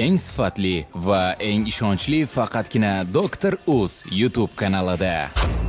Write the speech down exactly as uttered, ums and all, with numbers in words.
Eng sifatli va eng ishonchli faqatgina doktor Oz YouTube kanalida.